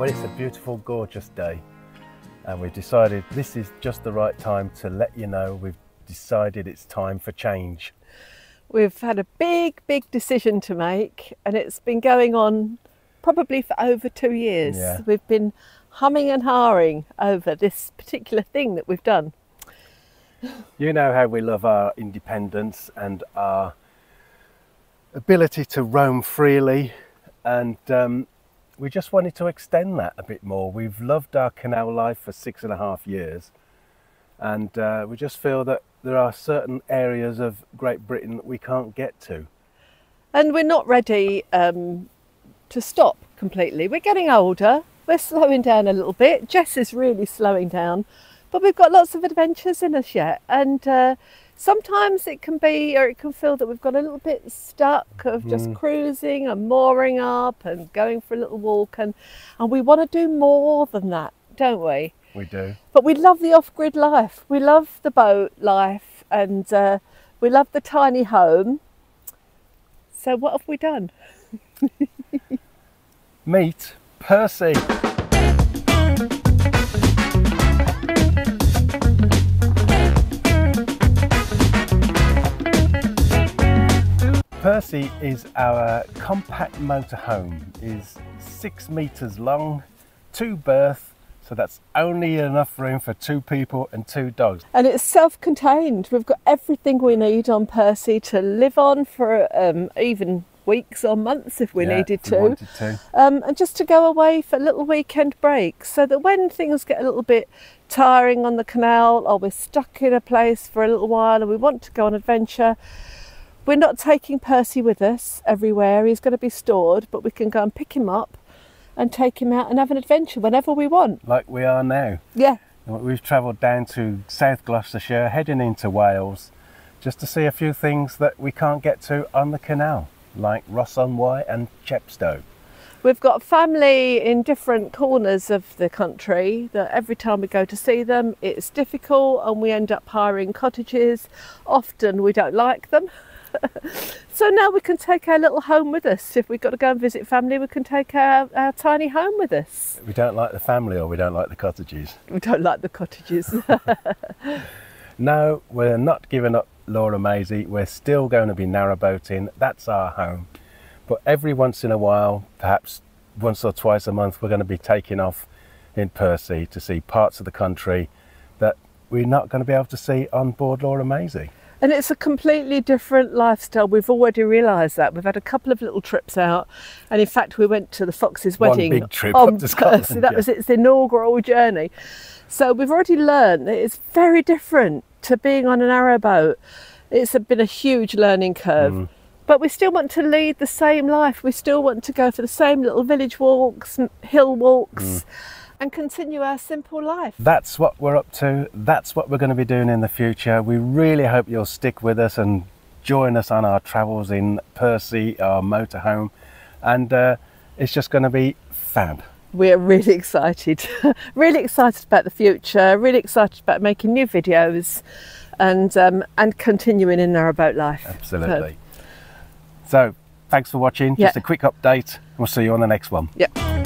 Well, it's a beautiful, gorgeous day, and we've decided this is just the right time to let you know we've decided it's time for change. We've had a big decision to make, and it's been going on probably for over 2 years. Yeah. We've been humming and hawing over this particular thing that we've done. You know how we love our independence and our ability to roam freely, and we just wanted to extend that a bit more. We've loved our canal life for 6.5 years, and we just feel that there are certain areas of Great Britain that we can't get to. And we're not ready to stop completely. We're getting older, we're slowing down a little bit. Jess is really slowing down, but we've got lots of adventures in us yet, and sometimes it can be, or it can feel that we've got a little bit stuck of just cruising and mooring up and going for a little walk, and we want to do more than that, don't we? We do. But we love the off-grid life. We love the boat life, and we love the tiny home. So what have we done? Meet Percy. Percy is our compact motorhome. It's 6 metres long, 2 berths, so that's only enough room for 2 people and 2 dogs. And it's self-contained. We've got everything we need on Percy to live on for even weeks or months if we needed to. And just to go away for little weekend breaks, so that when things get a little bit tiring on the canal, or we're stuck in a place for a little while and we want to go on adventure, we're not taking Percy with us everywhere. He's going to be stored, but we can go and pick him up and take him out and have an adventure whenever we want. Like we are now. Yeah. We've travelled down to South Gloucestershire, heading into Wales, just to see a few things that we can't get to on the canal, like Ross-on-Wye and Chepstow. We've got family in different corners of the country that every time we go to see them, it's difficult, and we end up hiring cottages. Often we don't like them. So now we can take our little home with us. If we've got to go and visit family, we can take our tiny home with us. We don't like the family, or we don't like the cottages. We don't like the cottages. No, we're not giving up Laura Maisie. We're still going to be narrowboating. That's our home. But every once in a while, perhaps once or twice a month, we're going to be taking off in Percy to see parts of the country that we're not going to be able to see on board Laura Maisie. And it's a completely different lifestyle. We've already realised that. We've had a couple of little trips out, and in fact we went to the Fox's wedding. One big trip up to Scotland. So that was its inaugural journey. So we've already learned that it's very different to being on a narrow boat. It's been a huge learning curve. But we still want to lead the same life. We still want to go for the same little village walks, hill walks, and continue our simple life. That's what we're up to. That's what we're going to be doing in the future. We really hope you'll stick with us and join us on our travels in Percy, our motorhome, and it's just going to be fab. We're really excited. Really excited about the future, really excited about making new videos, and continuing in narrowboat life. Absolutely. So thanks for watching. Just a quick update, and we'll see you on the next one. Yep.